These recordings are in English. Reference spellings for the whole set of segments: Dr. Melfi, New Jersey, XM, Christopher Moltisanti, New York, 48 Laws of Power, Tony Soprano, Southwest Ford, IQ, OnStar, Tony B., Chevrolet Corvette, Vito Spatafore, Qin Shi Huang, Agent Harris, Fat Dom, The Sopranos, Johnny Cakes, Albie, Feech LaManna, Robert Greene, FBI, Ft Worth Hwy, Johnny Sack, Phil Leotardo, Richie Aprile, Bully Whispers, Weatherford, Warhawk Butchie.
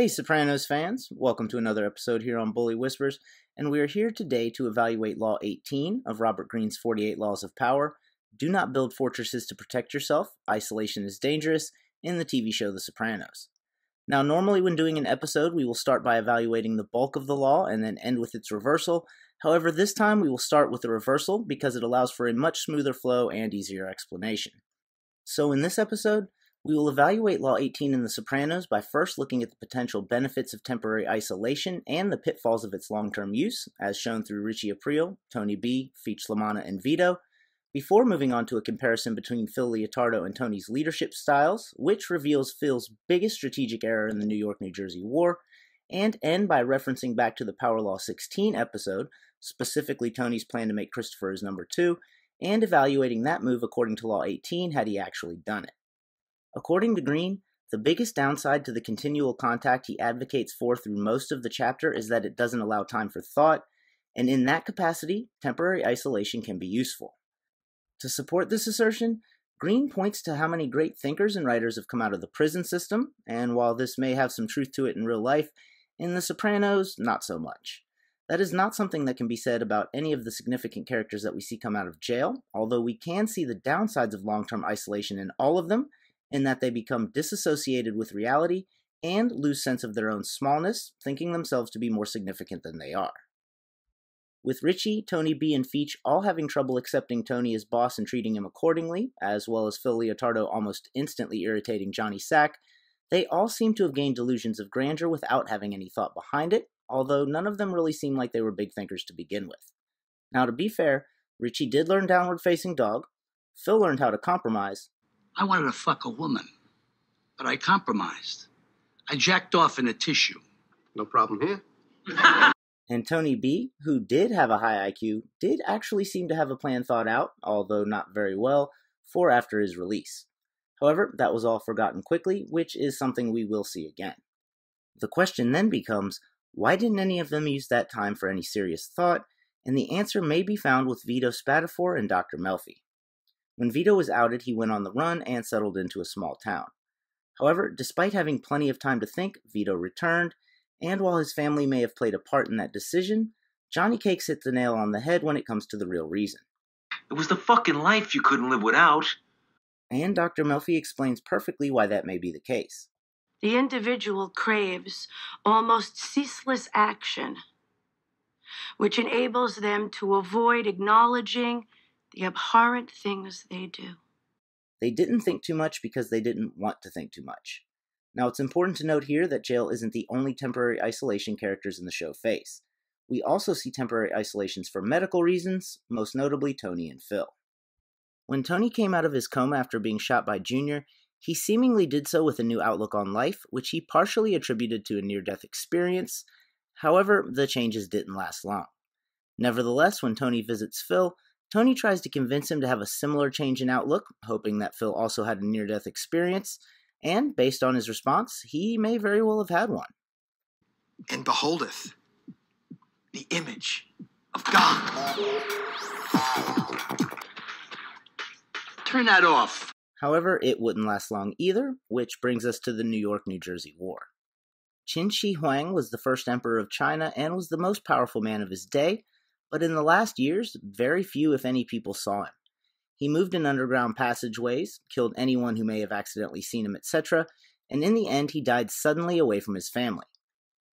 Hey Sopranos fans, welcome to another episode here on Bully Whispers, and we are here today to evaluate Law 18 of Robert Greene's 48 Laws of Power, Do Not Build Fortresses to Protect Yourself, Isolation is Dangerous, in the TV show The Sopranos. Now normally when doing an episode we will start by evaluating the bulk of the law and then end with its reversal, however this time we will start with the reversal because it allows for a much smoother flow and easier explanation. So in this episode, we will evaluate Law 18 in The Sopranos by first looking at the potential benefits of temporary isolation and the pitfalls of its long-term use, as shown through Richie Aprile, Tony B., Feech LaManna, and Vito, before moving on to a comparison between Phil Leotardo and Tony's leadership styles, which reveals Phil's biggest strategic error in the New York-New Jersey War, and end by referencing back to the Power Law 16 episode, specifically Tony's plan to make Christopher his number 2, and evaluating that move according to Law 18 had he actually done it. According to Greene, the biggest downside to the continual contact he advocates for through most of the chapter is that it doesn't allow time for thought, and in that capacity, temporary isolation can be useful. To support this assertion, Greene points to how many great thinkers and writers have come out of the prison system, and while this may have some truth to it in real life, in The Sopranos, not so much. That is not something that can be said about any of the significant characters that we see come out of jail, although we can see the downsides of long-term isolation in all of them, in that they become disassociated with reality and lose sense of their own smallness, thinking themselves to be more significant than they are. With Richie, Tony B., and Feech all having trouble accepting Tony as boss and treating him accordingly, as well as Phil Leotardo almost instantly irritating Johnny Sack, they all seem to have gained delusions of grandeur without having any thought behind it, although none of them really seem like they were big thinkers to begin with. Now to be fair, Richie did learn downward facing dog, Phil learned how to compromise, I wanted to fuck a woman, but I compromised. I jacked off in a tissue. No problem here. And Tony B., who did have a high IQ, did actually seem to have a plan thought out, although not very well, for after his release. However, that was all forgotten quickly, which is something we will see again. The question then becomes, why didn't any of them use that time for any serious thought? And the answer may be found with Vito Spatafore and Dr. Melfi. When Vito was outed, he went on the run and settled into a small town. However, despite having plenty of time to think, Vito returned, and while his family may have played a part in that decision, Johnny Cakes hit the nail on the head when it comes to the real reason. It was the fucking life you couldn't live without. And Dr. Melfi explains perfectly why that may be the case. The individual craves almost ceaseless action, which enables them to avoid acknowledging the abhorrent things they do. They didn't think too much because they didn't want to think too much. Now, it's important to note here that jail isn't the only temporary isolation characters in the show face. We also see temporary isolations for medical reasons, most notably Tony and Phil. When Tony came out of his coma after being shot by Junior, he seemingly did so with a new outlook on life, which he partially attributed to a near-death experience. However, the changes didn't last long. Nevertheless, when Tony visits Phil, Tony tries to convince him to have a similar change in outlook, hoping that Phil also had a near-death experience, and based on his response, he may very well have had one. And beholdeth the image of God. Turn that off. However, it wouldn't last long either, which brings us to the New York-New Jersey War. Qin Shi Huang was the first emperor of China and was the most powerful man of his day, but in the last years, very few if any people saw him. He moved in underground passageways, killed anyone who may have accidentally seen him, etc., and in the end he died suddenly away from his family.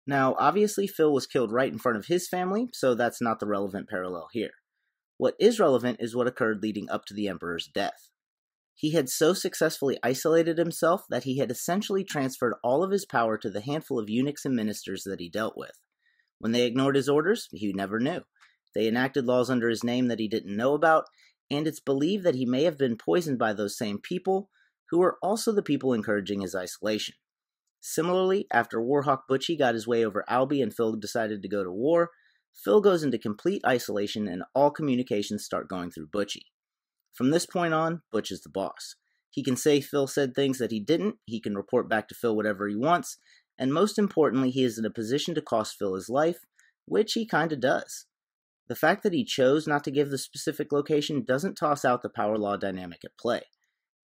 Now obviously Phil was killed right in front of his family, so that's not the relevant parallel here. What is relevant is what occurred leading up to the Emperor's death. He had so successfully isolated himself that he had essentially transferred all of his power to the handful of eunuchs and ministers that he dealt with. When they ignored his orders, he never knew. They enacted laws under his name that he didn't know about, and it's believed that he may have been poisoned by those same people, who were also the people encouraging his isolation. Similarly, after Warhawk Butchie got his way over Albie and Phil decided to go to war, Phil goes into complete isolation and all communications start going through Butchie. From this point on, Butch is the boss. He can say Phil said things that he didn't, he can report back to Phil whatever he wants, and most importantly, he is in a position to cost Phil his life, which he kinda does. The fact that he chose not to give the specific location doesn't toss out the power law dynamic at play.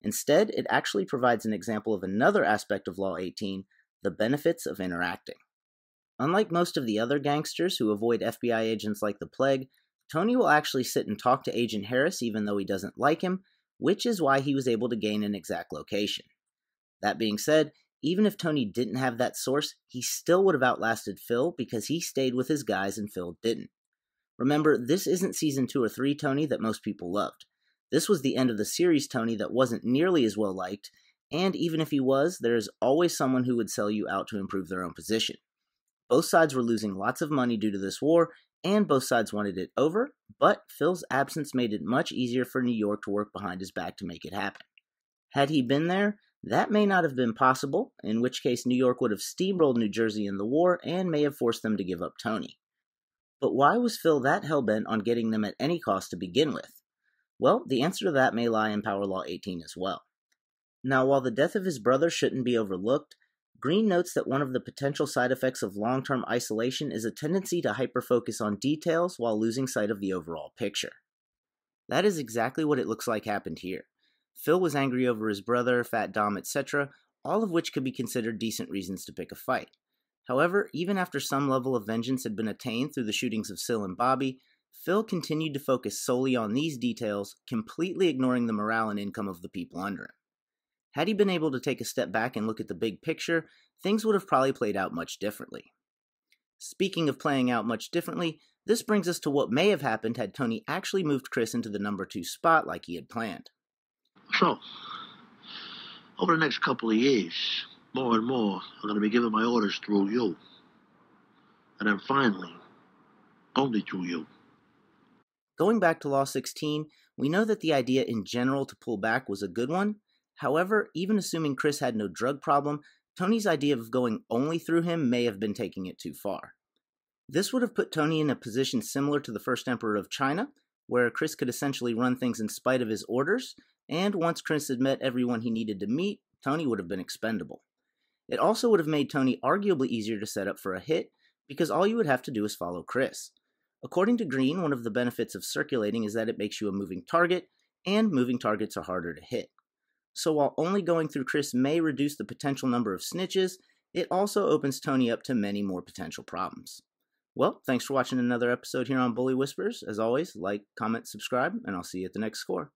Instead, it actually provides an example of another aspect of Law 18 The benefits of interacting. Unlike most of the other gangsters who avoid FBI agents like the plague, Tony will actually sit and talk to Agent Harris even though he doesn't like him, which is why he was able to gain an exact location. That being said, even if Tony didn't have that source, he still would have outlasted Phil because he stayed with his guys and Phil didn't. Remember, this isn't season 2 or 3 Tony that most people loved. This was the end of the series Tony that wasn't nearly as well liked, and even if he was, there is always someone who would sell you out to improve their own position. Both sides were losing lots of money due to this war, and both sides wanted it over, but Phil's absence made it much easier for New York to work behind his back to make it happen. Had he been there, that may not have been possible, in which case New York would have steamrolled New Jersey in the war and may have forced them to give up Tony. But why was Phil that hellbent on getting them at any cost to begin with? Well, the answer to that may lie in Power Law 18 as well. Now, while the death of his brother shouldn't be overlooked, Green notes that one of the potential side effects of long-term isolation is a tendency to hyperfocus on details while losing sight of the overall picture. That is exactly what it looks like happened here. Phil was angry over his brother, Fat Dom, etc., all of which could be considered decent reasons to pick a fight. However, even after some level of vengeance had been attained through the shootings of Syl and Bobby, Phil continued to focus solely on these details, completely ignoring the morale and income of the people under him. Had he been able to take a step back and look at the big picture, things would have probably played out much differently. Speaking of playing out much differently, this brings us to what may have happened had Tony actually moved Chris into the number 2 spot like he had planned. So, over the next couple of years, more and more, I'm going to be giving my orders through you. And then finally, only through you. Going back to Law 16, we know that the idea in general to pull back was a good one. However, even assuming Chris had no drug problem, Tony's idea of going only through him may have been taking it too far. This would have put Tony in a position similar to the first emperor of China, where Chris could essentially run things in spite of his orders, and once Chris had met everyone he needed to meet, Tony would have been expendable. It also would have made Tony arguably easier to set up for a hit, because all you would have to do is follow Chris. According to Green, one of the benefits of circulating is that it makes you a moving target, and moving targets are harder to hit. So while only going through Chris may reduce the potential number of snitches, it also opens Tony up to many more potential problems. Well, thanks for watching another episode here on Bully Whispers. As always, like, comment, subscribe, and I'll see you at the next score.